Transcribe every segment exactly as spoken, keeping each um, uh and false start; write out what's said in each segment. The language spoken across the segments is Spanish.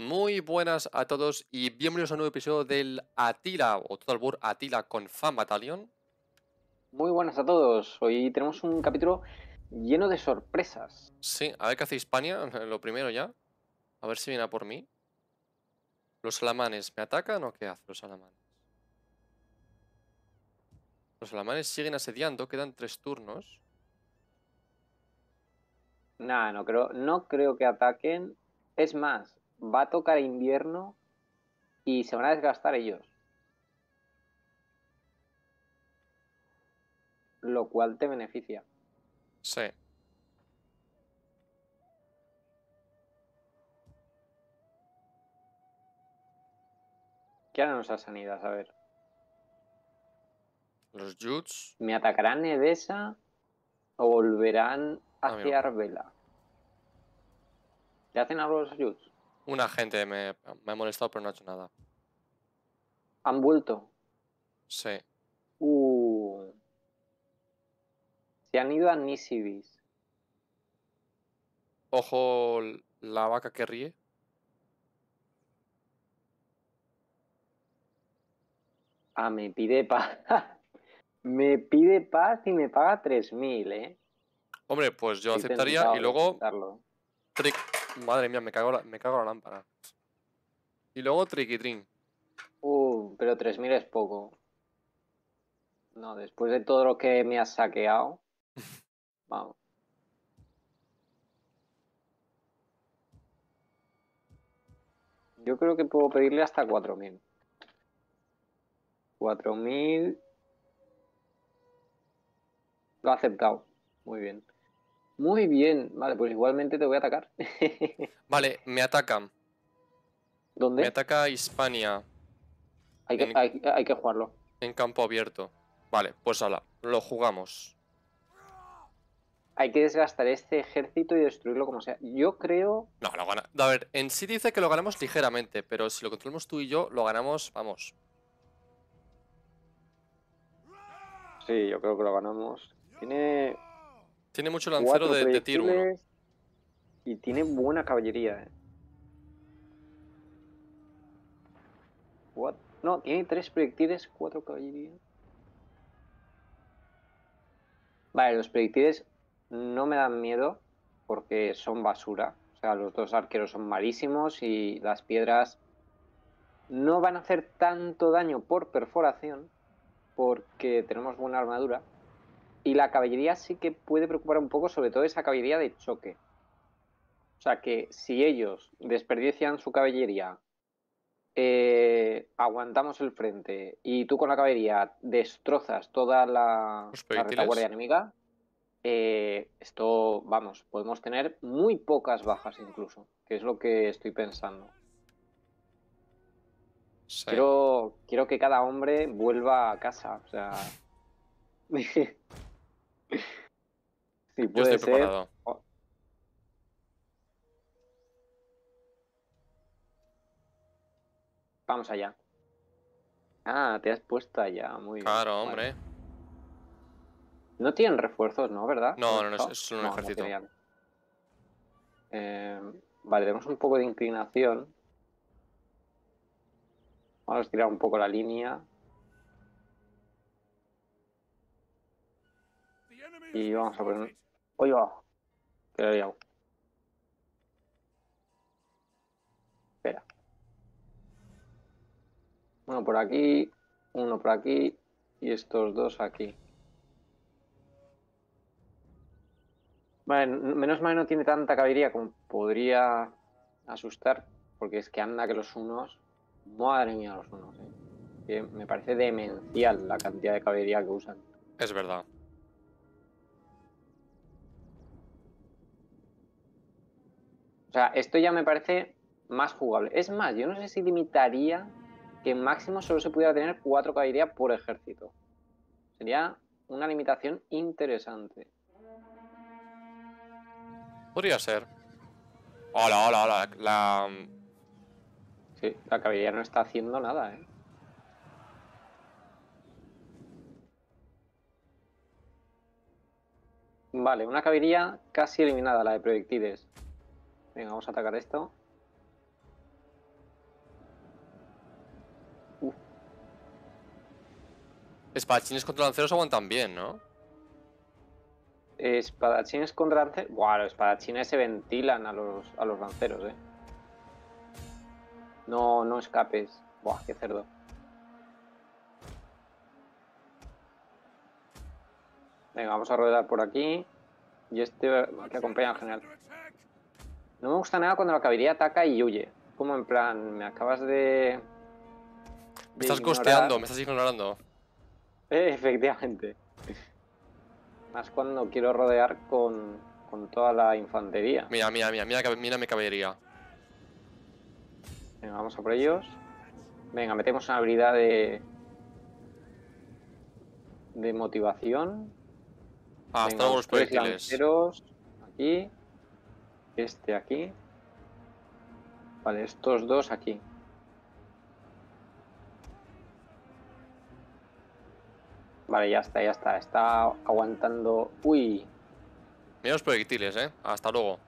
Muy buenas a todos y bienvenidos a un nuevo episodio del Attila o Total War Attila con Fan Battalion. Muy buenas a todos, hoy tenemos un capítulo lleno de sorpresas. Sí, a ver qué hace Hispania, lo primero ya. A ver si viene a por mí. ¿Los alamanes me atacan o qué hacen los alamanes? Los alamanes siguen asediando, quedan tres turnos. Nah, no creo, no creo que ataquen. Es más, va a tocar invierno y se van a desgastar ellos. Lo cual te beneficia. Sí. ¿Qué harán nuestras sanidades? A ver. Los Juts. ¿Me atacarán Edessa o volverán hacia ah, Arbella? ¿Le hacen algo los Juts? Un agente me, me ha molestado, pero no ha hecho nada. ¿Han vuelto? Sí. Uh. Se han ido a Nisibis. Ojo, la vaca que ríe. Ah, me pide paz. Me pide paz y me paga tres mil, ¿eh? Hombre, pues yo sí aceptaría y luego... Aceptarlo. Trick. Madre mía, me cago, la, me cago la lámpara. Y luego triquitrín. Uh, pero tres mil es poco. No, después de todo lo que me has saqueado. Vamos. Yo creo que puedo pedirle hasta cuatro mil. cuatro mil. Lo ha aceptado. Muy bien. Muy bien, vale, pues igualmente te voy a atacar. Vale, me atacan. ¿Dónde? Me ataca Hispania. Hay que, en, hay, hay que jugarlo. En campo abierto. Vale, pues ala, lo jugamos. Hay que desgastar este ejército y destruirlo como sea. Yo creo... No, lo gana... A ver, en sí dice que lo ganamos ligeramente, pero si lo controlamos tú y yo, lo ganamos, vamos. Sí, yo creo que lo ganamos. Tiene... Tiene mucho lancero de, de tiro uno. Y tiene buena caballería, eh. What? No, tiene tres proyectiles, cuatro caballería. Vale, los proyectiles no me dan miedo porque son basura. O sea, los dos arqueros son malísimos y las piedras no van a hacer tanto daño por perforación porque tenemos buena armadura. Y la caballería sí que puede preocupar un poco, sobre todo esa caballería de choque. O sea que si ellos desperdician su caballería, eh, aguantamos el frente y tú con la caballería destrozas toda la, la retaguardia enemiga, eh, esto, vamos, podemos tener muy pocas bajas incluso, que es lo que estoy pensando. Sí. Quiero, quiero que cada hombre vuelva a casa, o sea... Sí, yo estoy preparado. Ser. Oh. Vamos allá. Ah, te has puesto allá, muy claro, bien. Claro, hombre. Vale. No tienen refuerzos, ¿no? ¿Verdad? No, no, no, es, es solo un no, ejército. No eh, vale, tenemos un poco de inclinación. Vamos a estirar un poco la línea. Y vamos a poner... ¡Oye, va! Que lo he liado. Espera. Uno por aquí, uno por aquí y estos dos aquí. Vale, menos mal no tiene tanta caballería como podría asustar. Porque es que anda que los unos... Madre mía, los unos, ¿eh? Que me parece demencial la cantidad de caballería que usan. Es verdad. O sea, esto ya me parece más jugable. Es más, yo no sé si limitaría que máximo solo se pudiera tener cuatro caballería por ejército. Sería una limitación interesante. Podría ser. Hola, hola, hola. La... Sí, la caballería no está haciendo nada, ¿eh? Vale, una caballería casi eliminada, la de proyectiles. Venga, vamos a atacar esto. Espadachines contra lanceros aguantan bien, ¿no? Espadachines contra lanceros... Buah, los espadachines se ventilan a los, a los lanceros, eh. No, no escapes. Buah, qué cerdo. Venga, vamos a rodear por aquí. Y este que acompaña al general. No me gusta nada cuando la caballería ataca y huye. Como en plan, me acabas de... Me estás costeando, me estás ignorando. Eh, efectivamente. Más cuando quiero rodear con, con toda la infantería. Mira, mira, mira, mira, mira mi caballería. Venga, vamos a por ellos. Venga, metemos una habilidad de... de motivación. Ah, hasta luego los proyectiles. Aquí. Este aquí. Vale, estos dos aquí. Vale, ya está, ya está. Está aguantando... ¡Uy! Mira los proyectiles, ¿eh? Hasta luego.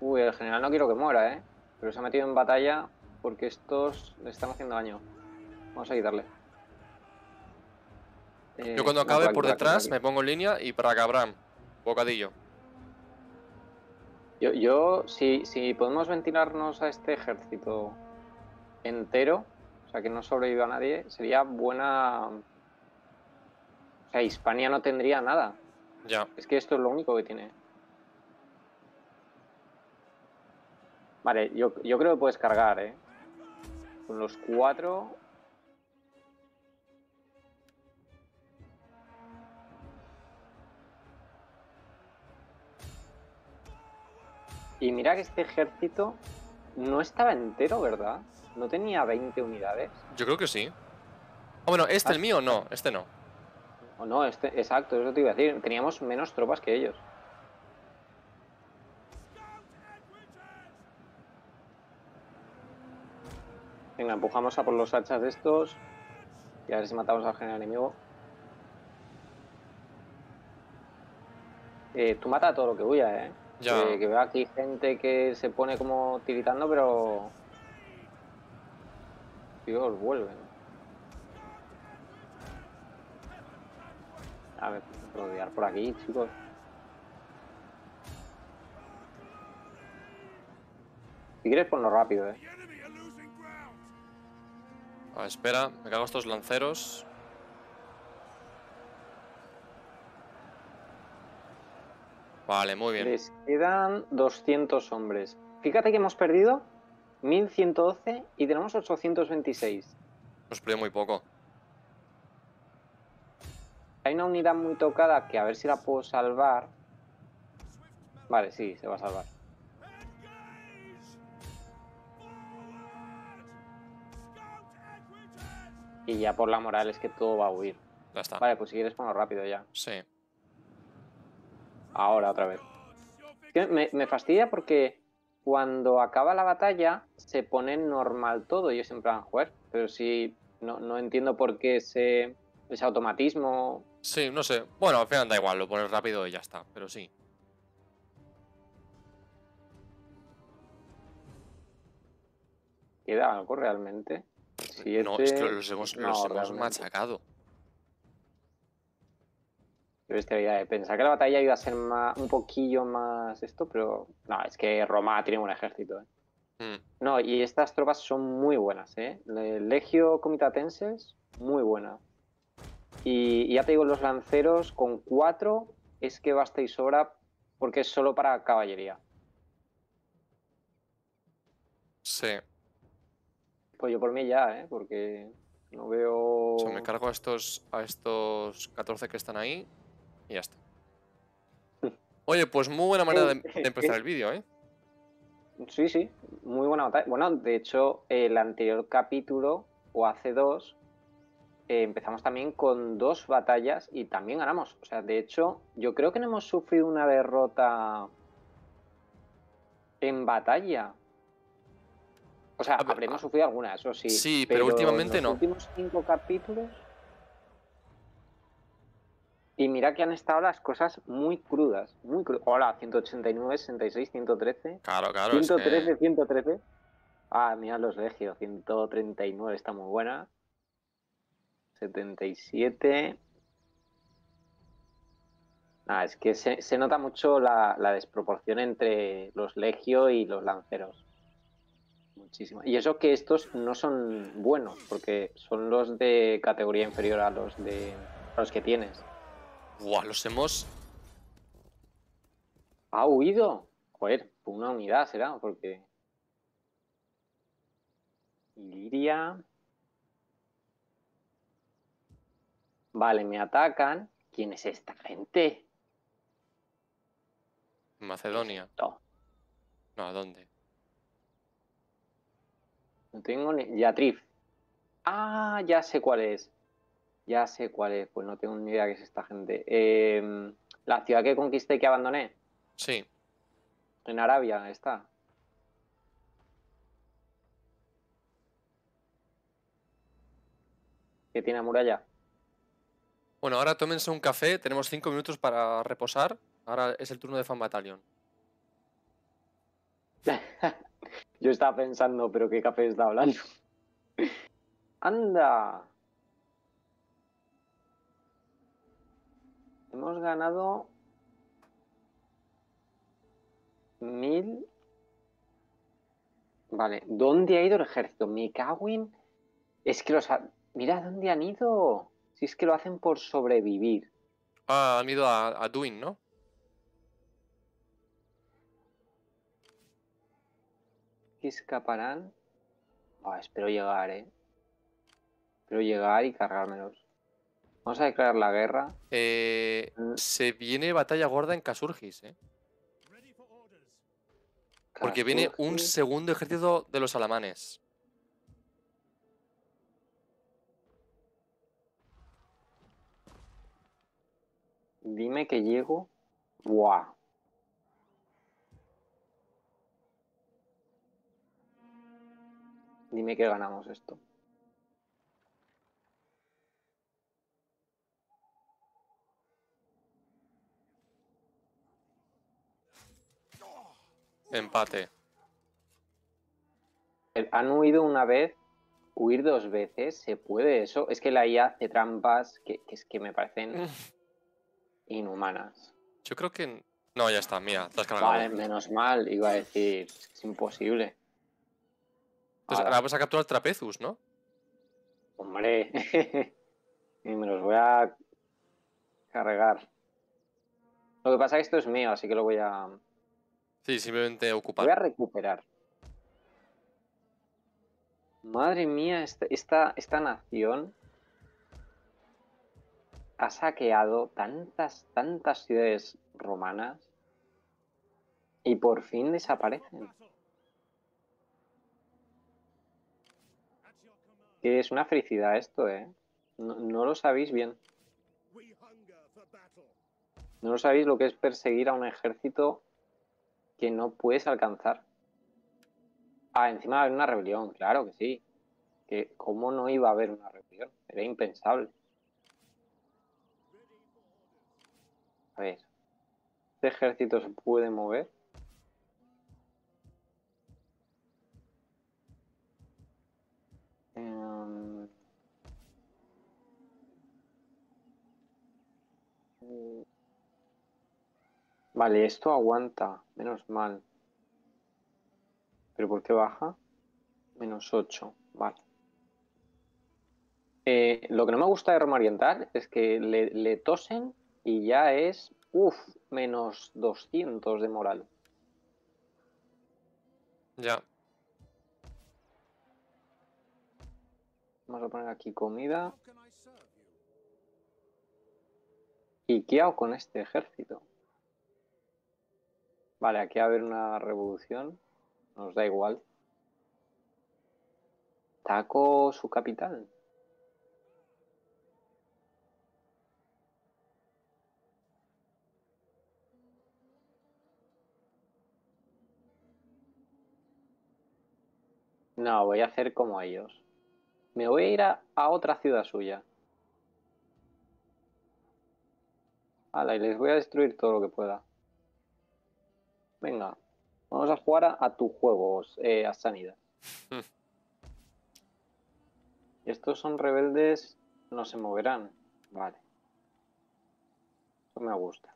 Uy, el general no quiero que muera, ¿eh? Pero se ha metido en batalla porque estos le están haciendo daño. Vamos a quitarle. Eh, Yo cuando acabe no, por, por detrás me pongo en línea y para cabrán. Bocadillo. Yo, yo si, si podemos ventilarnos a este ejército entero, o sea que no sobreviva nadie, sería buena... O sea, Hispania no tendría nada. Ya. Es que esto es lo único que tiene. Vale, yo, yo creo que puedes cargar, ¿eh? Con los cuatro... Y mira que este ejército no estaba entero, ¿verdad? ¿No tenía veinte unidades? Yo creo que sí. Oh, bueno, ¿este es mío o no? Este no. O no, este, exacto, eso te iba a decir. Teníamos menos tropas que ellos. Venga, empujamos a por los hachas de estos. Y a ver si matamos al general enemigo. Eh, tú mata a todo lo que huya, ¿eh? Ya. Que, que veo aquí gente que se pone como tiritando, pero... Dios, vuelven. A ver, rodear por aquí, chicos. Si quieres, ponlo rápido, eh. A ver, espera, me cago estos lanceros. Vale, muy bien. Les quedan doscientos hombres. Fíjate que hemos perdido mil ciento doce y tenemos ochocientos veintiséis. Nos pierde muy poco. Hay una unidad muy tocada que a ver si la puedo salvar. Vale, sí, se va a salvar. Y ya por la moral es que todo va a huir. Ya está. Vale, pues si quieres ponlo rápido ya. Sí. Ahora, otra vez. Me, me fastidia porque cuando acaba la batalla se pone normal todo. Y es en plan, joder, pero si no, no entiendo por qué ese, ese automatismo... Sí, no sé. Bueno, al final da igual, lo pones rápido y ya está, pero sí. ¿Queda algo realmente? Si no, este... es que los hemos, no, los hemos machacado. Pensaba que la batalla iba a ser más, un poquillo más esto, pero... No, es que Roma tiene un ejército, ¿eh? Mm. No, y estas tropas son muy buenas, ¿eh? Legio Comitatenses, muy buena. Y, y ya te digo, los lanceros con cuatro es que basta y sobra porque es solo para caballería. Sí. Pues yo por mí ya, ¿eh? Porque no veo... O sea, me cargo a estos, a estos catorce que están ahí... Y ya está. Oye, pues muy buena manera de, de empezar el vídeo, ¿eh? Sí, sí, muy buena batalla. Bueno, de hecho, el anterior capítulo, o hace dos, eh, empezamos también con dos batallas y también ganamos. O sea, de hecho, yo creo que no hemos sufrido una derrota en batalla. O sea, ver, habremos sufrido alguna, eso sí. Sí, pero, pero últimamente no. En los últimos cinco capítulos... Y mira que han estado las cosas muy crudas, muy crudas. Hola, ciento ochenta y nueve, sesenta y seis, ciento trece. Claro, claro. ciento trece, es que... ciento trece. Ah, mira los legios, ciento treinta y nueve está muy buena. setenta y siete. Ah, es que se, se nota mucho la, la desproporción entre los legio y los lanceros. Muchísimo. Y eso que estos no son buenos, porque son los de categoría inferior a los de a los que tienes. Guau, wow, los hemos... ¡Ha huido! Joder, una unidad será, porque... Iliria... Vale, me atacan. ¿Quién es esta gente? Macedonia. No. No, ¿a dónde? No tengo ni... Yatrif. Ah, ya sé cuál es. Ya sé cuál es. Pues no tengo ni idea qué es esta gente. Eh, la ciudad que conquisté y que abandoné. Sí. En Arabia está. ¿Qué tiene muralla? Bueno, ahora tómense un café. Tenemos cinco minutos para reposar. Ahora es el turno de Fan Battalion. Yo estaba pensando, pero ¿qué café está hablando? ¡Anda! Hemos ganado... Mil... Vale, ¿dónde ha ido el ejército? Me cago en... Es que los... Ha... Mira dónde han ido. Si es que lo hacen por sobrevivir. Ah, han ido a, a Duin, ¿no? ¿Qué escaparán? Ah, espero llegar, ¿eh? Espero llegar y cargármelos. Vamos a declarar la guerra. Eh, mm. Se viene batalla gorda en Kasurgis, ¿eh? Kasurgis. Porque viene un segundo ejército de los alamanes. Dime que llego. ¡Buah! Dime que ganamos esto. Empate. Han huido una vez, huir dos veces, ¿se puede eso? Es que la I A hace trampas que, que es que me parecen... inhumanas. Yo creo que... No, ya está, mira, te has cargado. Vale, menos mal, iba a decir, es imposible. Entonces, ahora vas a capturar Trapezus, ¿no? Hombre, y me los voy a cargar. Lo que pasa es que esto es mío, así que lo voy a... Sí, simplemente ocupar. Voy a recuperar. Madre mía, esta, esta, esta nación... ha saqueado tantas, tantas ciudades romanas y por fin desaparecen. Que es una felicidad esto, ¿eh? No, no lo sabéis bien. No lo sabéis lo que es perseguir a un ejército que no puedes alcanzar. Ah, encima va a haber una rebelión, claro que sí. Que ¿cómo no iba a haber una rebelión? Era impensable. A ver, ¿este ejército se puede mover? Um... Vale, esto aguanta, menos mal. ¿Pero por qué baja? Menos ocho, vale. Eh, lo que no me gusta de Roma Oriental es que le, le tosen... Y ya es, uff, menos doscientos de moral. Ya. Vamos a poner aquí comida. ¿Y qué hago con este ejército? Vale, aquí va a haber una revolución. Nos da igual. Taco su capital. No, voy a hacer como ellos. Me voy a ir a, a otra ciudad suya. Ala, y les voy a destruir todo lo que pueda. Venga, vamos a jugar a, a tus juegos, eh, a sanidad. Estos son rebeldes No se moverán. Vale. Eso me gusta.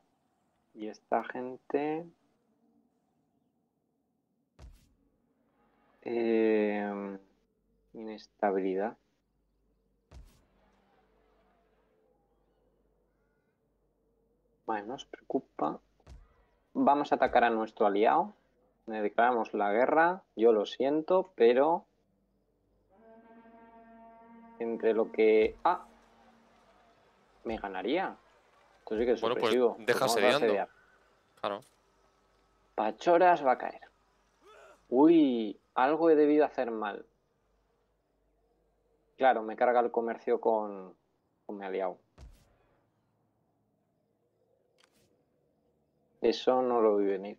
Y esta gente... Eh... Inestabilidad. Vale, nos preocupa. Vamos a atacar a nuestro aliado. Le declaramos la guerra. Yo lo siento, pero... Entre lo que... ¡Ah! Me ganaría. Esto sí que es sorpresivo. Bueno, pues deja asediando. Claro. Pachoras va a caer. Uy, algo he debido hacer mal. Claro, me carga el comercio con, con mi aliado. Eso no lo vi venir.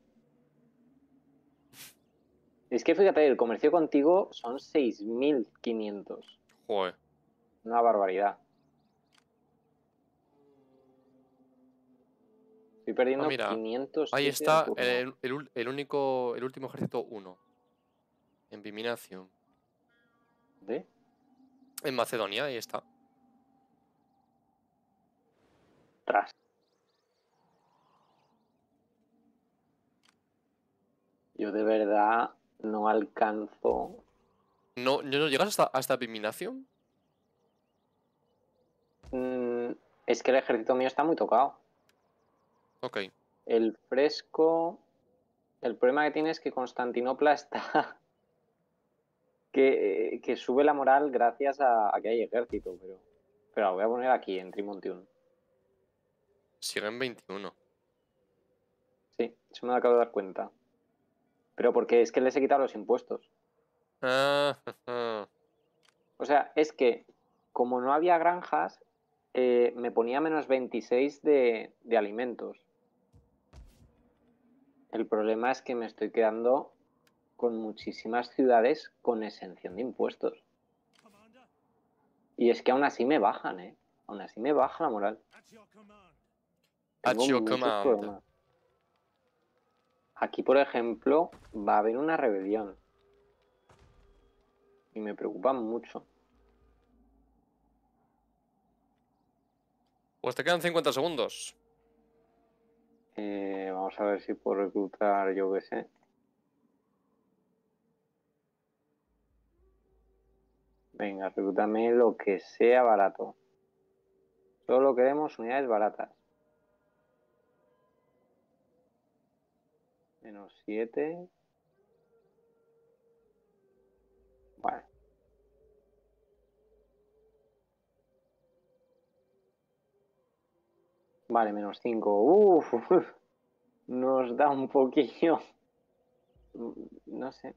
Es que fíjate, el comercio contigo son seis mil quinientos. Joder. Una barbaridad. Estoy perdiendo ah, mira, quinientos. Ahí está el, el, el único, el último ejército uno. En Viminacium. ¿De? En Macedonia, ahí está. Tras. Yo de verdad no alcanzo. ¿No, no llegas hasta, hasta Viminacium? Mm, es que el ejército mío está muy tocado. Ok. El fresco... El problema que tiene es que Constantinopla está... que, que sube la moral gracias a, a que hay ejército, pero... Pero lo voy a poner aquí, en Trimontium. Sigue en veintiuno. Sí, eso me lo acabo de dar cuenta. Pero porque es que les he quitado los impuestos. O sea, es que como no había granjas, eh, me ponía menos veintiséis de, de alimentos. El problema es que me estoy quedando con muchísimas ciudades con exención de impuestos. Y es que aún así me bajan, ¿eh? Aún así me baja la moral. Tengo muchos problemas. Aquí, por ejemplo, va a haber una rebelión. Y me preocupan mucho. Pues te quedan cincuenta segundos. Eh, vamos a ver si puedo reclutar, yo qué sé. Venga, reclútame lo que sea barato. Solo queremos unidades baratas. menos siete... Vale. Vale, menos cinco. Uff, nos da un poquillo. No sé.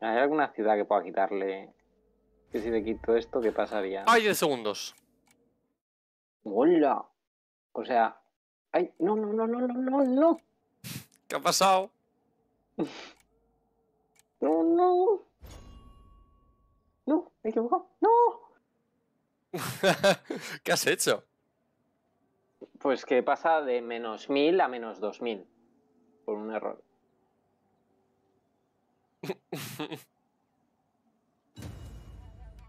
¿Hay alguna ciudad que pueda quitarle? Que si le quito esto, ¿qué pasaría? ¡Ay, diez segundos! ¡Hola! O sea... ¡Ay! ¡No, no, no, no, no, no, no! ¿Qué ha pasado? ¡No, no! ¡No! ¡Me he equivocado! ¡No! ¿Qué has hecho? Pues que pasa de menos mil a menos dos mil. Por un error.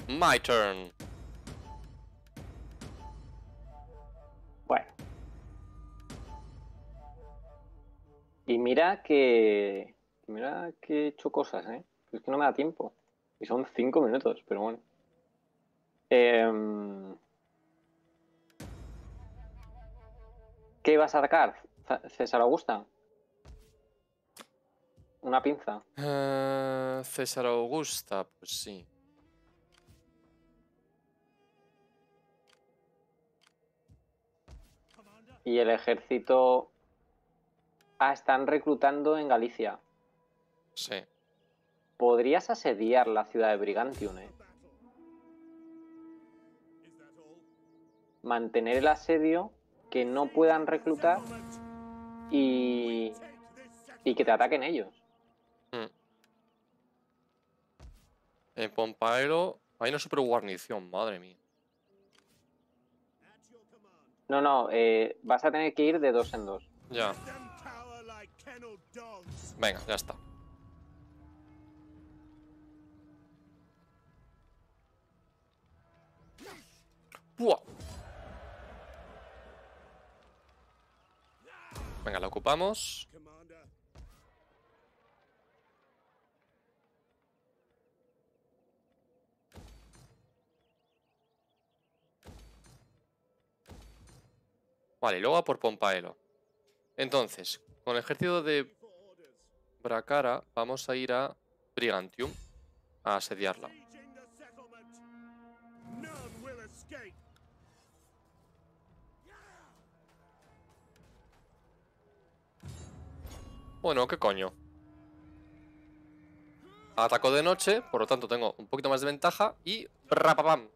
My turn. Bueno. Y mira que... Mira que he hecho cosas, ¿eh? Es que no me da tiempo. Y son cinco minutos, pero bueno. Eh... ¿Qué ibas a atacar, César Augusta? Una pinza. Uh, César Augusta, pues sí. Y el ejército... Ah, están reclutando en Galicia. Sí. Podrías asediar la ciudad de Brigantium, ¿eh? Mantener el asedio, que no puedan reclutar y, y que te ataquen ellos. Mm. En Pompaelo hay una super guarnición, madre mía. No, no, eh, vas a tener que ir de dos en dos. Ya. Venga, ya está. ¡Buah! Venga, la ocupamos. Vale, luego a por Pompaelo. Entonces, con el ejército de Bracara vamos a ir a Brigantium a asediarla. Bueno, ¿qué coño? Ataco de noche, por lo tanto tengo un poquito más de ventaja y ¡rapapam!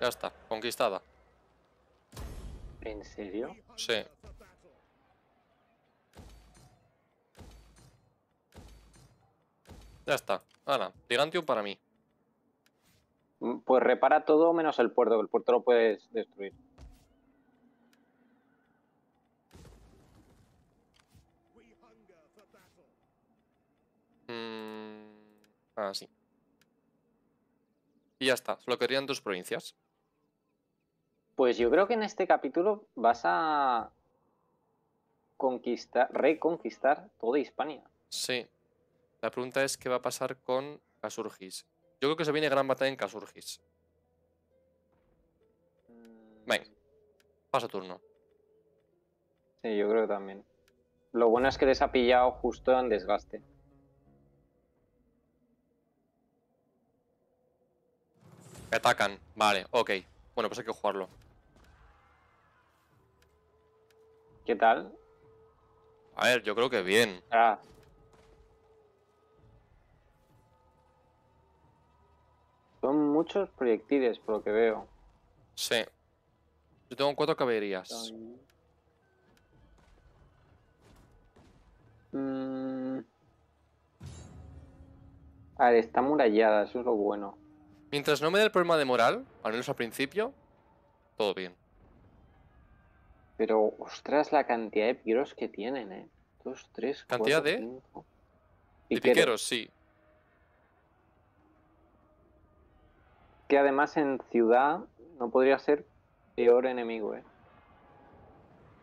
Ya está, conquistada. ¿En serio? Sí. Ya está. Ahora, Brigantium para mí. Pues repara todo menos el puerto, que el puerto lo puedes destruir. Mm, ah, sí. Y ya está. Lo querían dos provincias. Pues yo creo que en este capítulo vas a conquistar, reconquistar toda Hispania. Sí. La pregunta es qué va a pasar con Kasurgis. Yo creo que se viene gran batalla en Kasurgis. Venga. Pasa turno. Sí, yo creo que también. Lo bueno es que les ha pillado justo en desgaste. Atacan. Vale, ok. Bueno, pues hay que jugarlo. ¿Qué tal? A ver, yo creo que bien. Ah. Son muchos proyectiles, por lo que veo. Sí. Yo tengo cuatro caballerías. Mm. A ver, está amurallada, eso es lo bueno. Mientras no me dé el problema de moral, al menos al principio, todo bien. Pero, ostras, la cantidad de piqueros que tienen, ¿eh? Dos, tres, ¿Cantidad cuatro, de? Cinco. De piqueros, piqueros, sí. Que además en ciudad no podría ser peor enemigo, ¿eh?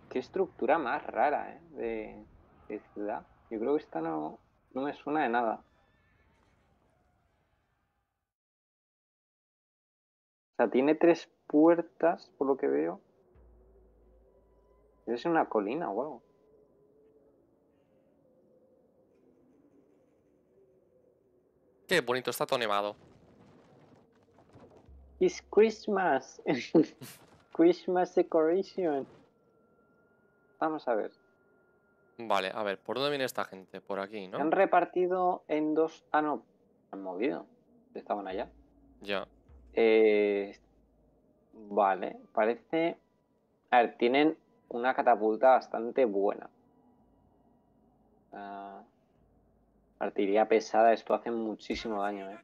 Qué estructura más rara, ¿eh? De, de ciudad. Yo creo que esta no, no me suena de nada. O sea, tiene tres puertas, por lo que veo. Es una colina o algo. Qué bonito está todo nevado. It's Christmas. Christmas decoration. Vamos a ver. Vale, a ver, ¿por dónde viene esta gente? Por aquí, ¿no? Se han repartido en dos... Ah, no. Se han movido. Estaban allá. Ya. Eh... Vale, parece... A ver, tienen... una catapulta bastante buena. Uh, artillería pesada, esto hace muchísimo daño, eh.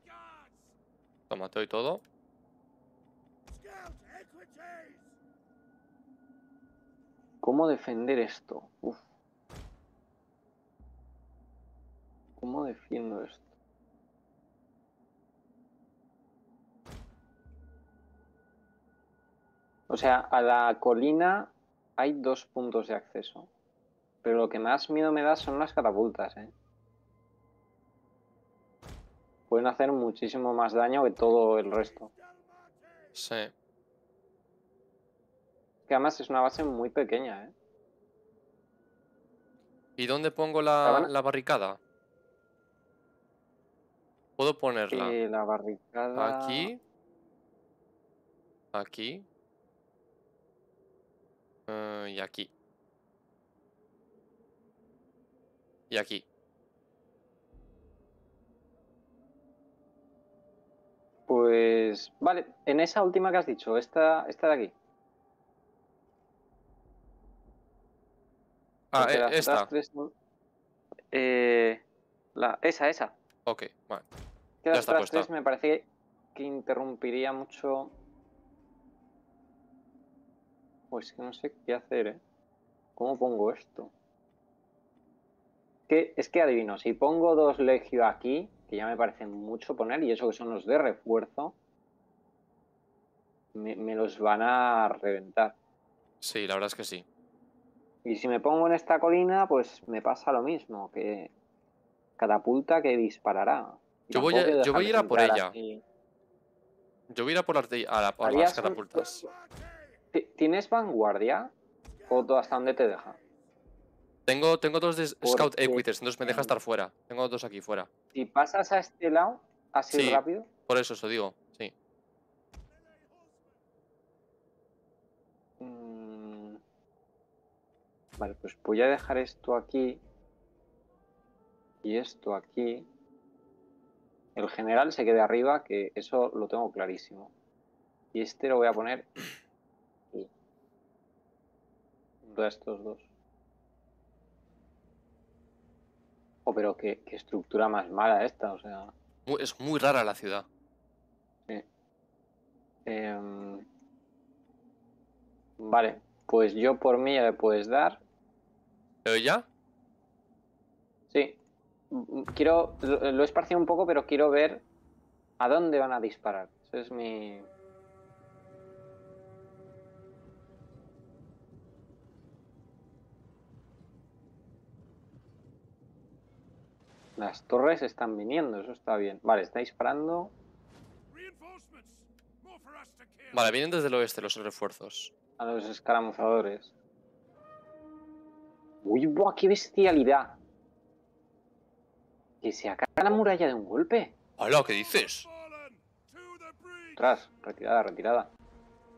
Toma, te doy todo. ¿Cómo defender esto? Uf. ¿Cómo defiendo esto? O sea, a la colina... hay dos puntos de acceso. Pero lo que más miedo me da son las catapultas, ¿eh? Pueden hacer muchísimo más daño que todo el resto. Sí. Que además es una base muy pequeña, ¿eh? ¿Y dónde pongo la, ¿La, la barricada? ¿Puedo ponerla? Eh, la barricada... Aquí. Aquí. Uh, y aquí. Y aquí. Pues... vale, en esa última que has dicho, esta, esta de aquí. Ah, eh, las, esta. Las tres, eh, la, esa, esa. Ok, vale. Que las otras tres me parece que interrumpiría mucho... Pues que no sé qué hacer, ¿eh? ¿Cómo pongo esto? Que, es que adivino, si pongo dos legios aquí, que ya me parece mucho poner, y eso que son los de refuerzo, me, me los van a reventar. Sí, la verdad es que sí. Y si me pongo en esta colina, pues me pasa lo mismo, que catapulta que disparará. Yo voy, a, yo voy a ir a por ella. Así. Yo voy a ir a por, arte, a la, por las catapultas. Un... ¿Tienes vanguardia? ¿O hasta dónde te deja? Tengo, tengo dos de Porque... Scout Equites, entonces me deja estar fuera. Tengo dos aquí fuera. Si pasas a este lado, así sí, rápido. Por eso, eso digo, sí. Mm... Vale, pues voy a dejar esto aquí. Y esto aquí. El general se quede arriba, que eso lo tengo clarísimo. Y este lo voy a poner aquí. Junto a estos dos. Oh, pero qué, qué estructura más mala esta, o sea... Es muy rara la ciudad. Sí. Eh, vale, pues yo por mí ya le puedes dar. ¿Pero ya? Sí. Quiero... Lo, lo he esparcido un poco, pero quiero ver a dónde van a disparar. Ese es mi... Las torres están viniendo, eso está bien. Vale, está disparando. Vale, vienen desde el oeste los refuerzos. A los escaramuzadores. Uy, buah, qué bestialidad. Que se acaba la muralla de un golpe. Hola, ¿qué dices? Ostras, retirada, retirada.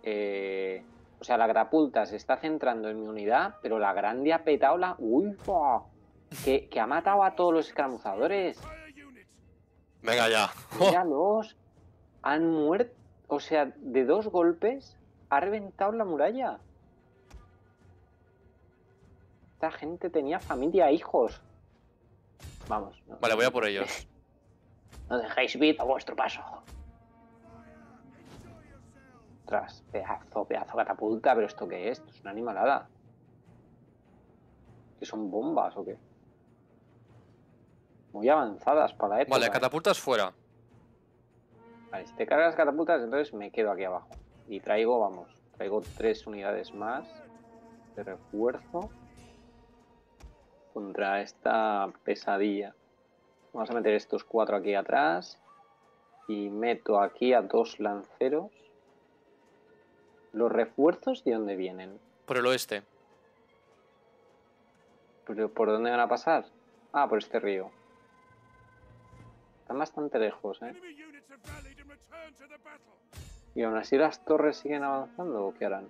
Eh, o sea, la catapulta se está centrando en mi unidad, pero la grande ha petado la... Uy, buah. Que, que ha matado a todos los escaramuzadores. Venga ya. Míralos. Han muerto. O sea, de dos golpes ha reventado la muralla. Esta gente tenía familia, hijos. Vamos. No. Vale, voy a por ellos. No dejéis vida a vuestro paso. Tras, pedazo, pedazo catapulta. ¿Pero esto qué es? Esto es una animalada. ¿Que son bombas o qué? Muy avanzadas para la época. Vale, catapultas fuera. Vale, si te cargas catapultas, entonces me quedo aquí abajo. Y traigo, vamos, traigo tres unidades más de refuerzo contra esta pesadilla. Vamos a meter estos cuatro aquí atrás. Y meto aquí a dos lanceros. ¿Los refuerzos de dónde vienen? Por el oeste. ¿Pero por dónde van a pasar? Ah, por este río. Están bastante lejos, ¿eh? ¿Y aún así las torres siguen avanzando o qué harán?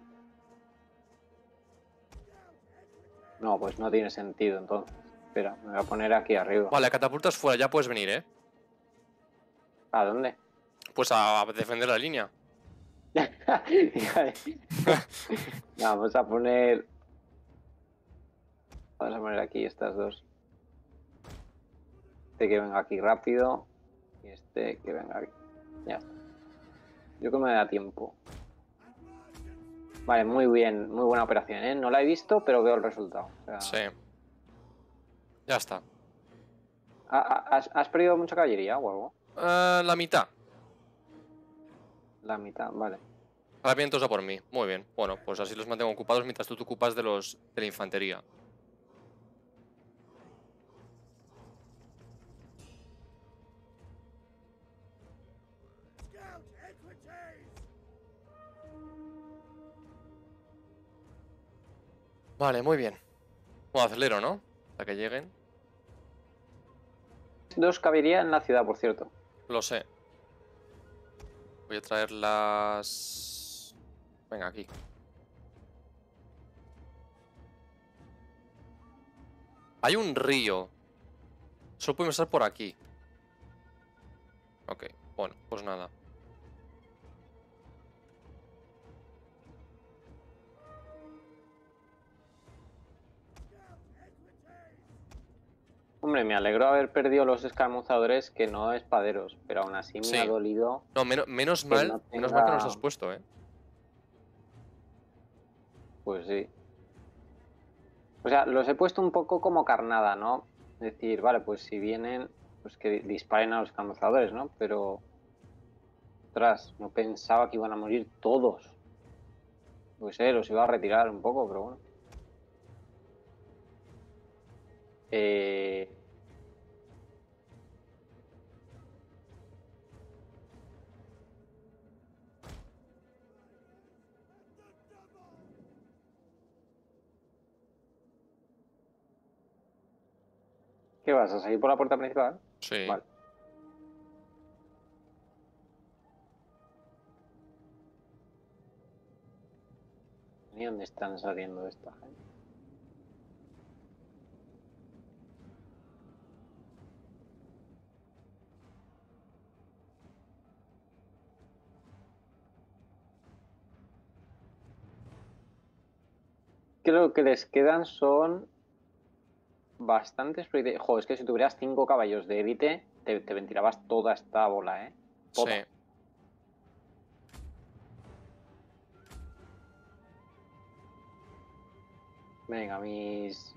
No, pues no tiene sentido, entonces. Espera, me voy a poner aquí arriba. Vale, catapultas fuera, ya puedes venir, ¿eh? ¿A dónde? Pues a defender la línea. Vamos a poner... Vamos a poner aquí estas dos. Este que venga aquí rápido y este que venga aquí. Ya está. Yo creo que me da tiempo. Vale, muy bien, muy buena operación, ¿eh? No la he visto, pero veo el resultado. O sea... Sí. Ya está. ¿Has, has perdido mucha caballería o algo? Uh, la mitad. La mitad, vale. Ahora bien, entonces a por mí. Muy bien. Bueno, pues así los mantengo ocupados mientras tú te ocupas de los de la infantería. Vale, muy bien. Bueno, acelero, ¿no? Hasta que lleguen. Dos caballería en la ciudad, por cierto. Lo sé. Voy a traer las... Venga, aquí. Hay un río. Solo podemos estar por aquí. Ok, bueno, pues nada. Hombre, me alegro haber perdido los escaramuzadores que no espaderos, pero aún así me sí. ha dolido. No, menos, menos mal, no tenga... menos mal que nos has puesto, ¿eh? Pues sí. O sea, los he puesto un poco como carnada, ¿no? Es decir, vale, pues si vienen, pues que disparen a los escaramuzadores, ¿no? Pero Ostras, no pensaba que iban a morir todos. Pues eh, los iba a retirar un poco, pero bueno. Eh... ¿Qué vas a salir por la puerta principal? Sí. Vale. ¿Y dónde están saliendo esta gente? Creo que les quedan son bastantes. Joder, es que si tuvieras cinco caballos de élite, te, te ventilabas toda esta bola, ¿eh? Toda. Sí. Venga, mis...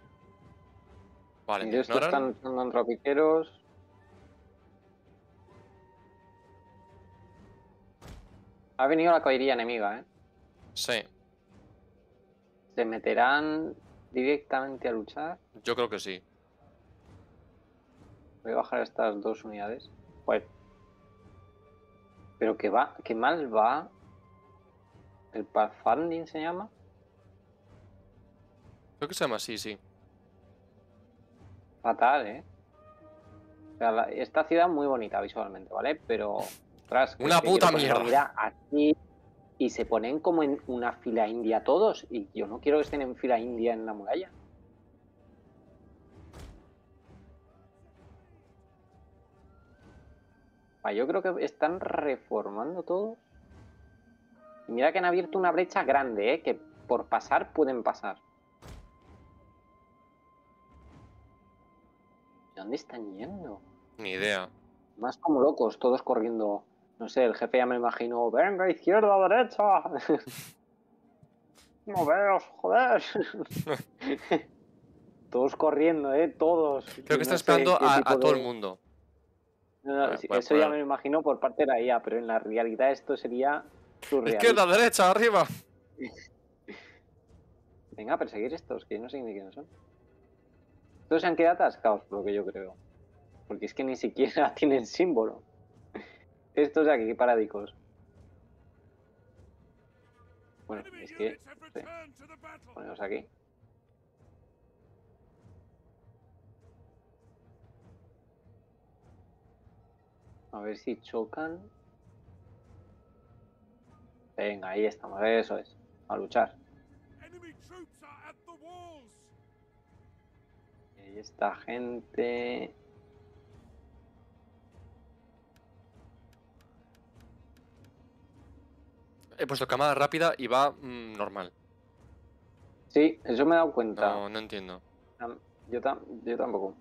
Vale, mis estos están son tropiqueros. Ha venido la caballería enemiga, ¿eh? Sí. ¿Se meterán directamente a luchar? Yo creo que sí. Voy a bajar estas dos unidades. Bueno. Pero que va, que mal va. ¿El Pathfinding se llama? Creo que se llama así, sí. Fatal, ¿eh? O sea, la, esta ciudad muy bonita visualmente, ¿vale? Pero... Tras, una que, puta que mierda. Mira, aquí... Y se ponen como en una fila india todos. Y yo no quiero que estén en fila india en la muralla. Ah, yo creo que están reformando todo. Y mira que han abierto una brecha grande, ¿eh? Que por pasar pueden pasar. ¿Dónde están yendo? Ni idea. Más como locos, todos corriendo... No sé, el jefe ya me imagino... ¡Venga, izquierda, derecha! ¡Moveos, joder! Todos corriendo, ¿eh? Todos. Creo que está esperando a, a todo de... el mundo. No, no, ver, sí, eso poner... ya me lo imagino por parte de la I A, pero en la realidad esto sería... surreal. ¡Izquierda, derecha, arriba! Venga, a perseguir estos, que no sé ni quiénes son. Estos se han quedado atascados, por lo que yo creo. Porque es que ni siquiera tienen símbolo. Estos de aquí, paradicos. Bueno, es que... Sí. Ponemos aquí. A ver si chocan. Venga, ahí estamos. Eso es. A luchar. Y esta gente... He puesto camada rápida y va mmm, normal. Sí, eso me he dado cuenta. No, no entiendo. Yo, tam yo tampoco.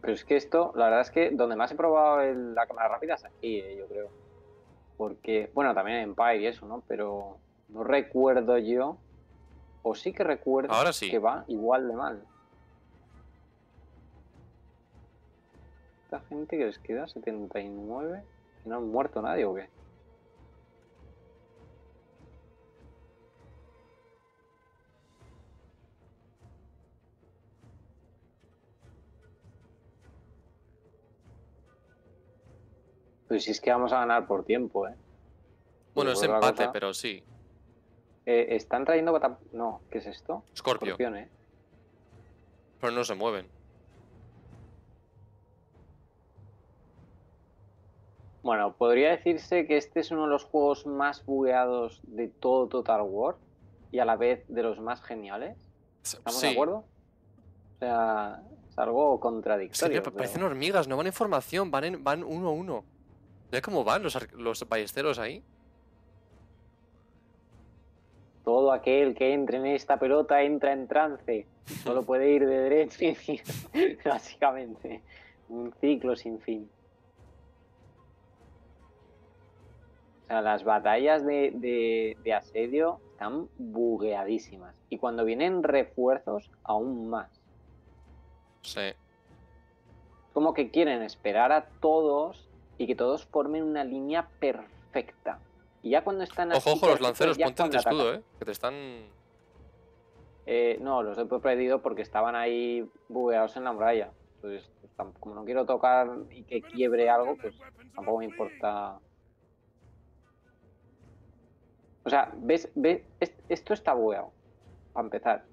Pero es que esto, la verdad es que donde más he probado el, la cámara rápida es aquí, eh, yo creo. Porque, bueno, también en Empire y eso, ¿no? Pero no recuerdo yo, o sí que recuerdo ahora sí. Que va igual de mal. Esta gente que les queda, setenta y nueve, no han muerto nadie o qué. Pues si es que vamos a ganar por tiempo, ¿eh? Bueno, es empate, cosa... pero sí. Eh, están trayendo... Bata... No, ¿qué es esto? Scorpio. Scorpion, ¿eh? Pero no se mueven. Bueno, podría decirse que este es uno de los juegos más bugueados de todo Total War y a la vez de los más geniales. ¿Estamos sí. de acuerdo? O sea, es algo contradictorio. Sí, pero... Parecen hormigas, no van en formación, van, en... van uno a uno. ¿Ya cómo van los, los ballesteros ahí? Todo aquel que entre en esta pelota entra en trance. Solo puede ir de derecha y izquierda. Básicamente. Un ciclo sin fin. O sea, las batallas de, de, de asedio están bugueadísimas. Y cuando vienen refuerzos, aún más. Sí. Como que quieren esperar a todos... y que todos formen una línea perfecta. Y ya cuando están... Ojo, así, ojo, los lanceros, ponte en escudo, ¿eh? Que te están... Eh, no, los he perdido porque estaban ahí bugueados en la muralla. Entonces, como no quiero tocar y que quiebre algo, pues tampoco me importa... O sea, ¿ves? ¿Ves? Esto está bugueado, para empezar.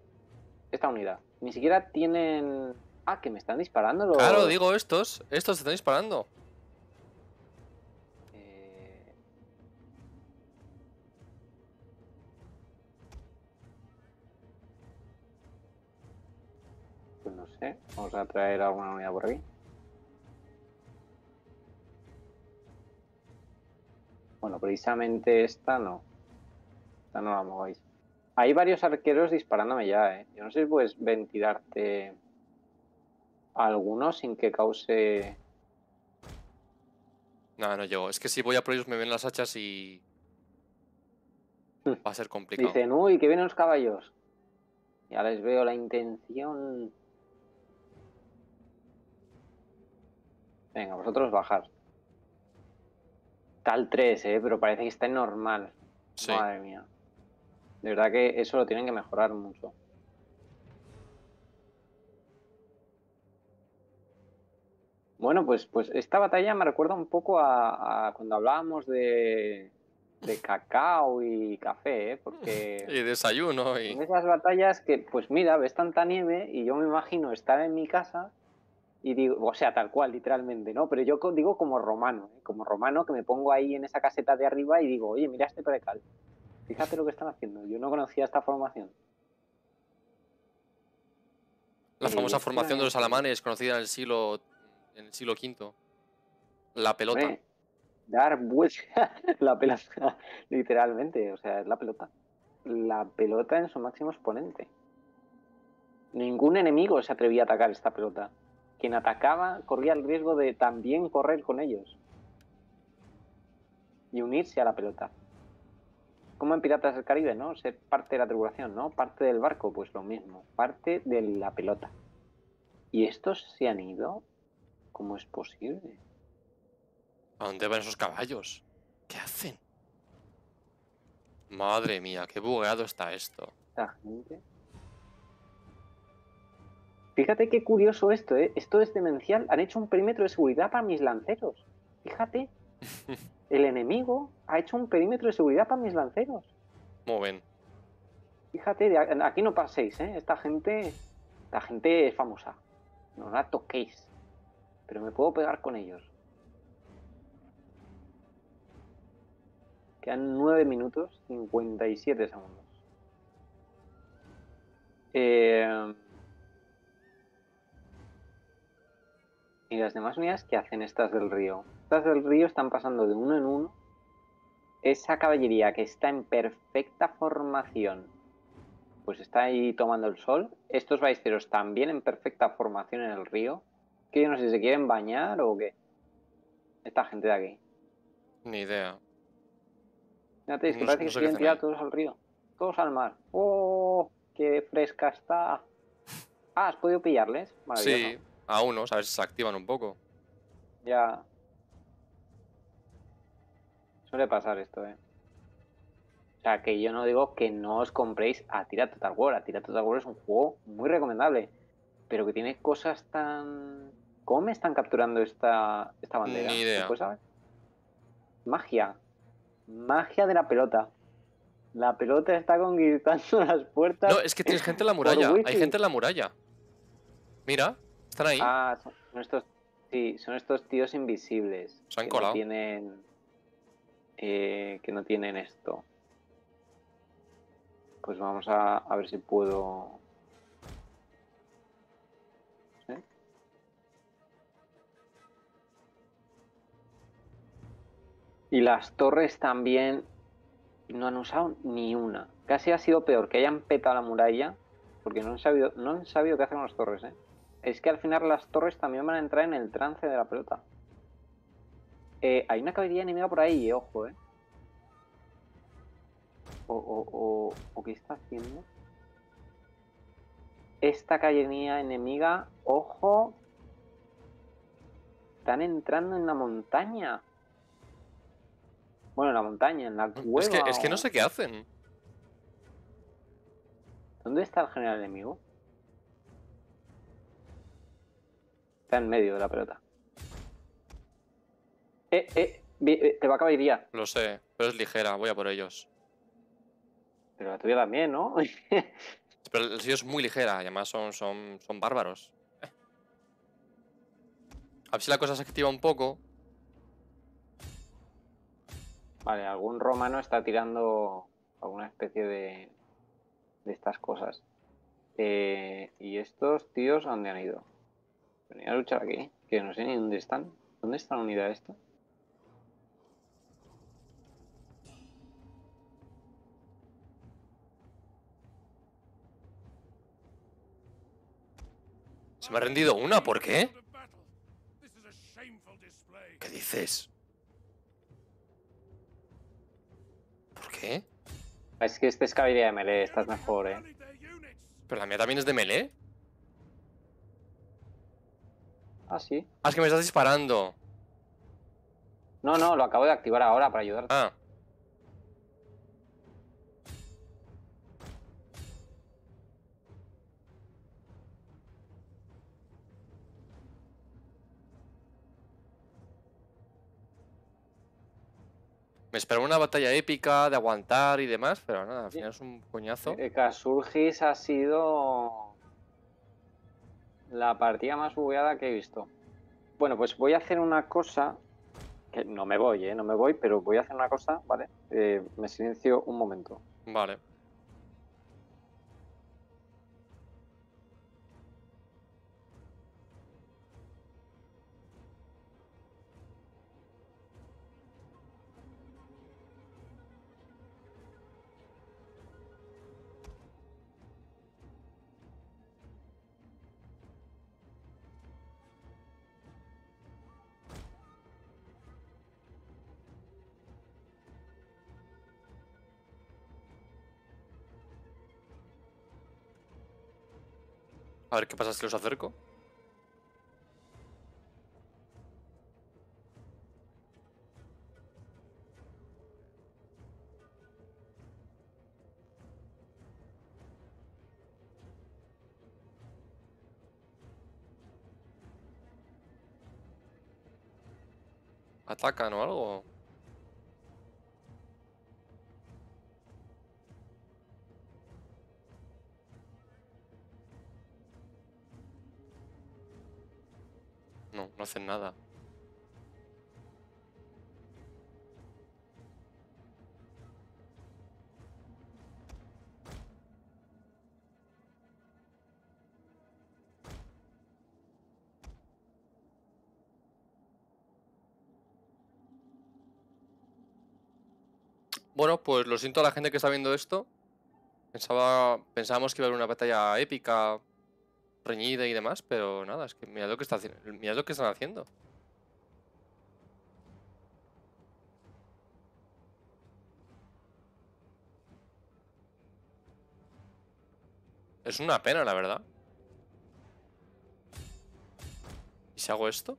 Esta unidad. Ni siquiera tienen... Ah, que me están disparando los... Claro, digo, estos. Estos se están disparando. No sé, vamos a traer alguna unidad por aquí. Bueno, precisamente esta no. Esta no la mováis. Hay varios arqueros disparándome ya, eh. Yo no sé si puedes ventilarte a alguno sin que cause... No, no llego. Es que si voy a por ellos me ven las hachas y... Va a ser complicado. Dicen, uy, que vienen los caballos. Ya les veo la intención... Venga, vosotros bajar. Tal tres, eh, pero parece que está en normal. Sí. Madre mía. De verdad que eso lo tienen que mejorar mucho. Bueno, pues, pues esta batalla me recuerda un poco a, a cuando hablábamos de, de cacao y café, ¿eh? Porque... Y desayuno y... En esas batallas que, pues mira, ves tanta nieve y yo me imagino estar en mi casa... Y digo, o sea, tal cual, literalmente, ¿no? Pero yo digo como romano, ¿eh? Como romano que me pongo ahí en esa caseta de arriba y digo, oye, mira este precal. Fíjate lo que están haciendo. Yo no conocía esta formación. La eh, famosa formación una... de los alamanes, conocida en el siglo en el siglo quinto. La pelota. Hombre, dar vuelta. La pelota. Literalmente, o sea, es la pelota. La pelota en su máximo exponente. Ningún enemigo se atrevía a atacar esta pelota. Quien atacaba corría el riesgo de también correr con ellos y unirse a la pelota. Como en Piratas del Caribe, ¿no? Ser parte de la tripulación, ¿no? Parte del barco, pues lo mismo. Parte de la pelota. ¿Y estos se han ido? ¿Cómo es posible? ¿A dónde van esos caballos? ¿Qué hacen? Madre mía, qué bugueado está esto. ¿Esta gente? Fíjate qué curioso esto, ¿eh? Esto es demencial. Han hecho un perímetro de seguridad para mis lanceros. Fíjate. El enemigo ha hecho un perímetro de seguridad para mis lanceros. Muy bien. Fíjate, aquí no paséis, ¿eh? Esta gente... Esta gente es famosa. No la toquéis. Pero me puedo pegar con ellos. Quedan nueve minutos cincuenta y siete segundos. Eh... ¿Y las demás unidades qué hacen estas del río? Estas del río están pasando de uno en uno. Esa caballería que está en perfecta formación, pues está ahí tomando el sol. Estos ballesteros también en perfecta formación en el río. Que yo no sé si se quieren bañar o qué. Esta gente de aquí. Ni idea. Fíjate, es que no, parece no sé que se quieren tirar todos al río. Todos al mar. ¡Oh! ¡Qué fresca está! Ah, ¿has podido pillarles? Maravilloso. Sí. A uno, a ver si se activan un poco. Ya. Suele pasar esto, eh. O sea, que yo no digo que no os compréis a Atila Total War. Atila Total War es un juego muy recomendable. Pero que tiene cosas tan... ¿Cómo me están capturando esta, esta bandera? Ni idea. ¿Sabes? Magia. Magia de la pelota. La pelota está conquistando las puertas. No, es que tienes gente en la muralla. Hay gente en la muralla. Mira. ¿Están ahí? Ah, son estos, sí, son estos tíos invisibles. Se han que colado. No tienen, eh, que no tienen esto. Pues vamos a, a ver si puedo... ¿Sí? Y las torres también no han usado ni una. Casi ha sido peor que hayan petado la muralla porque no han sabido, no han sabido qué hacer con las torres, ¿eh? Es que al final las torres también van a entrar en el trance de la pelota. Eh, hay una caballería enemiga por ahí, eh, ojo, eh. O, o, o, o ¿qué está haciendo? Esta caballería enemiga, ojo. están entrando en la montaña. Bueno, en la montaña, en la cueva. Es que, es que no sé qué hacen. ¿Dónde está el general enemigo? Está en medio de la pelota. Eh, eh, eh te va a caballería. Lo sé, pero es ligera, voy a por ellos. Pero la tuya también, ¿no? Pero el suyo es muy ligera y además son, son, son bárbaros. A ver si la cosa se activa un poco. Vale, algún romano está tirando alguna especie de, de estas cosas. Eh, ¿Y estos tíos a dónde han ido? Venía a luchar aquí, que no sé ni dónde están. ¿Dónde está la unidad esta? Se me ha rendido una, ¿por qué? ¿Qué dices? ¿Por qué? Es que este es caballería de melee, estás mejor, eh. ¿Pero la mía también es de melee? Ah, sí. Ah, es que me estás disparando. No, no, lo acabo de activar ahora para ayudarte. Ah. Me esperaba una batalla épica de aguantar y demás, pero nada, al final es un coñazo. Kasurgis ha sido la partida más bugueada que he visto. Bueno, pues voy a hacer una cosa, que no me voy, eh, no me voy, pero voy a hacer una cosa, ¿vale? Eh, me silencio un momento. Vale. A ver qué pasa si los acerco. ¿Atacan o algo? No, no hacen nada. Bueno, pues lo siento a la gente que está viendo esto. Pensaba, pensábamos que iba a haber una batalla épica, reñida y demás, pero nada, es que mirad lo que, está, mirad lo que están haciendo. Es una pena, la verdad. ¿Y si hago esto?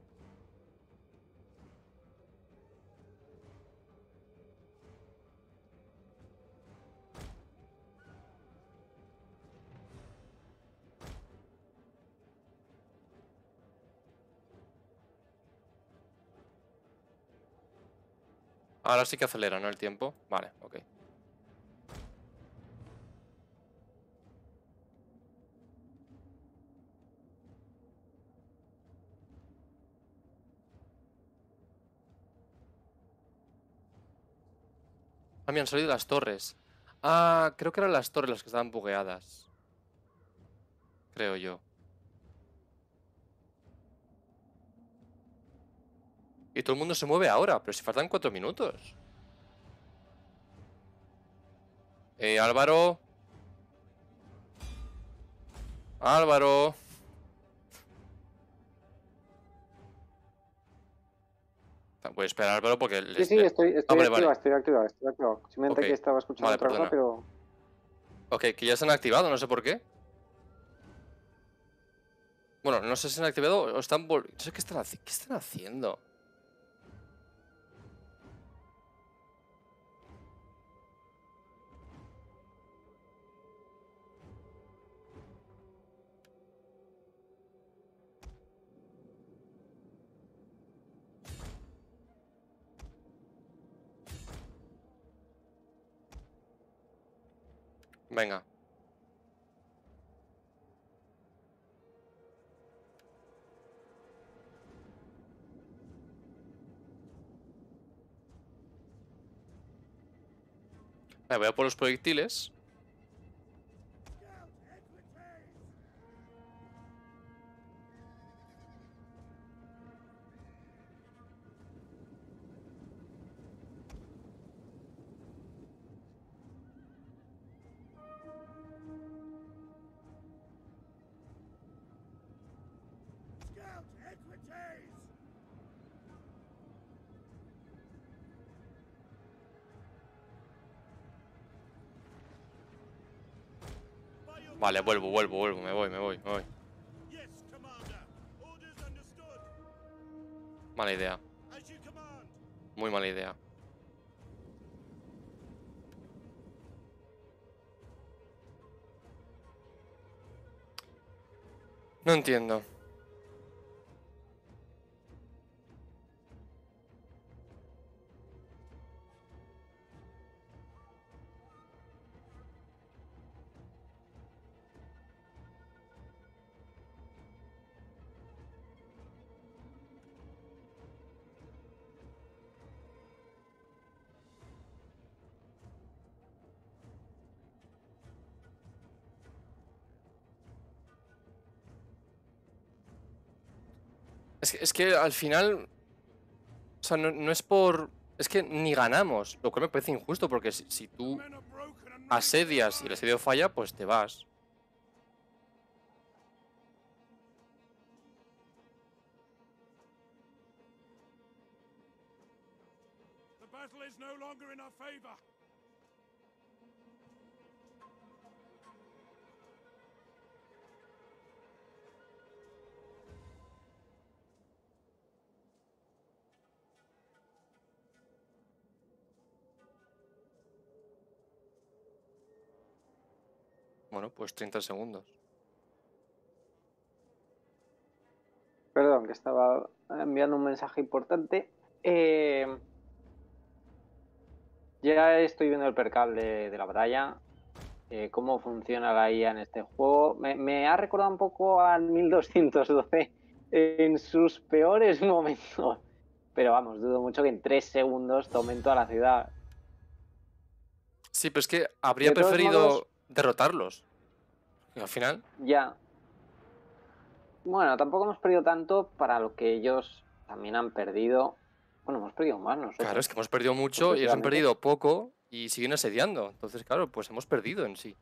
Ahora sí que acelera, ¿no? El tiempo. Vale, ok. Ah, me han salido las torres. Ah, creo que eran las torres las que estaban bugueadas. Creo yo. Y todo el mundo se mueve ahora, pero si faltan cuatro minutos. Eh, Álvaro. Álvaro. Voy a esperar a Álvaro porque... Sí, sí, estoy, estoy, Hombre, activa, vale. estoy activado, estoy activado. Simplemente okay. que estaba escuchando vale, otra cosa, pero... Ok, que ya se han activado, no sé por qué. Bueno, no sé si han activado o están volviendo. No sé qué están, qué están haciendo. Venga. Vale, voy a por los proyectiles. Vale, vuelvo, vuelvo, vuelvo, me voy, me voy, me voy. Mala idea. Muy mala idea. No entiendo. Es que, es que al final, o sea, no, no es por... Es que ni ganamos, lo cual me parece injusto, porque si, si tú asedias y el asedio falla, pues te vas. Bueno, pues treinta segundos. Perdón, que estaba enviando un mensaje importante. Eh, ya estoy viendo el percable de, de la batalla. Eh, cómo funciona la I A en este juego. Me, me ha recordado un poco al mil doscientos doce en sus peores momentos. Pero vamos, dudo mucho que en tres segundos tomen toda la ciudad. Sí, pero es que habría preferido... Modos, derrotarlos. Y al final... Ya. Bueno, tampoco hemos perdido tanto para lo que ellos también han perdido. Bueno, hemos perdido más nosotros. Claro, es que hemos perdido mucho pues, y ellos han perdido poco y siguen asediando. Entonces, claro, pues hemos perdido en sí.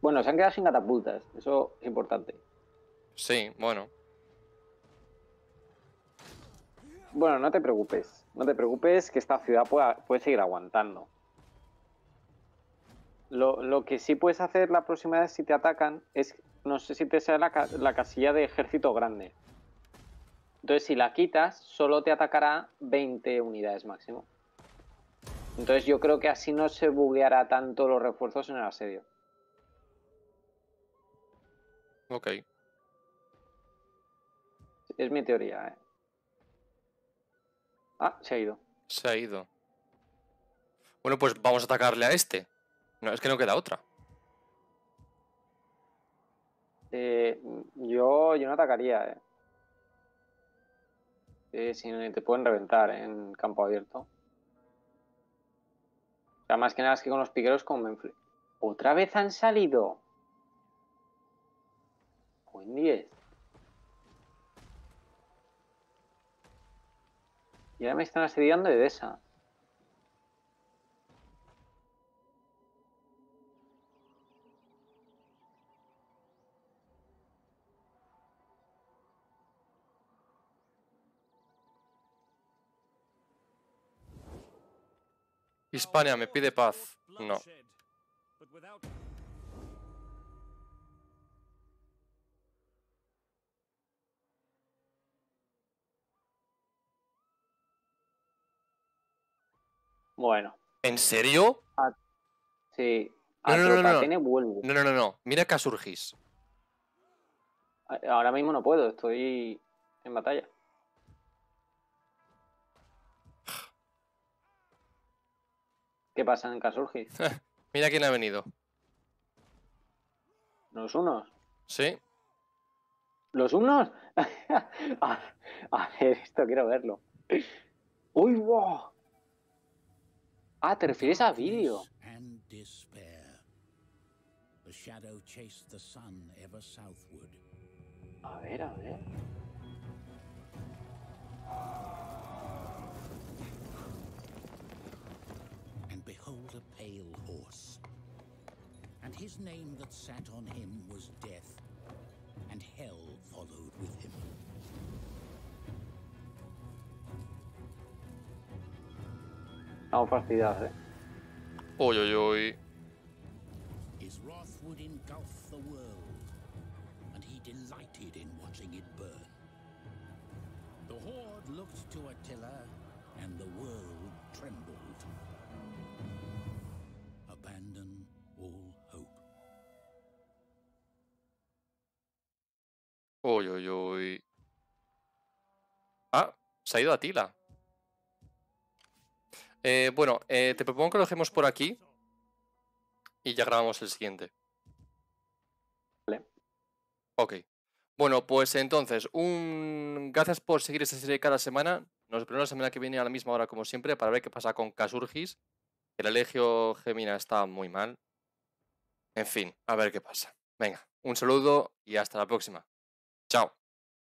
Bueno, se han quedado sin catapultas. Eso es importante. Sí, bueno. Bueno, no te preocupes. No te preocupes que esta ciudad pueda, puede seguir aguantando. Lo, lo que sí puedes hacer la próxima vez si te atacan es, no sé si te sale la, la casilla de ejército grande. Entonces si la quitas, solo te atacará veinte unidades máximo. Entonces yo creo que así no se bugueará tanto los refuerzos en el asedio. Ok. Es mi teoría, ¿eh? Ah, se ha ido. Se ha ido. Bueno, pues vamos a atacarle a este. No, es que no queda otra. Eh, yo, yo no atacaría, eh. eh si te pueden reventar eh, en campo abierto. O sea, más que nada es que con los piqueros como me infle... ¡Otra vez han salido! Buen diez. Y ahora me están asediando Edessa. Hispania me pide paz. No. Bueno. ¿En serio? A... Sí. A no, no, no, no. Vuelvo. no, no, no, no. Mira Kasurgis. Ahora mismo no puedo, estoy en batalla. ¿Qué pasa en Kasurgis? Mira quién ha venido. ¿Los unos? Sí. ¿Los unos? a, a ver, esto quiero verlo. ¡Uy, wow! Ah, te refieres a vídeo. A ver, a ver. And behold a pale horse. And his name that sat on him was Death, and Hell followed with him. Estamos fastidiados, eh. Uy, uy, uy. His wrath would engulf the world, and he delighted in watching it burn. The horde looked to Attila, and the world trembled. Abandon all hope. Uy, uy, uy. Ah, se ha ido Attila. Eh, bueno, eh, te propongo que lo dejemos por aquí y ya grabamos el siguiente. Vale. Ok. Bueno, pues entonces, un... gracias por seguir esta serie cada semana. Nos vemos la semana que viene a la misma hora como siempre para ver qué pasa con Kasurgis. El Legio Gemina está muy mal. En fin, a ver qué pasa. Venga, un saludo y hasta la próxima. Chao.